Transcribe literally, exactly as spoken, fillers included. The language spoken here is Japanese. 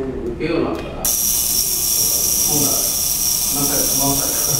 こういう受けようになったら、今度は何回か回されたら。